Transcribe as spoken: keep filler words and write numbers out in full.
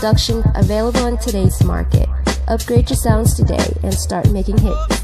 production available in today's market. Upgrade your sounds today and start making hits.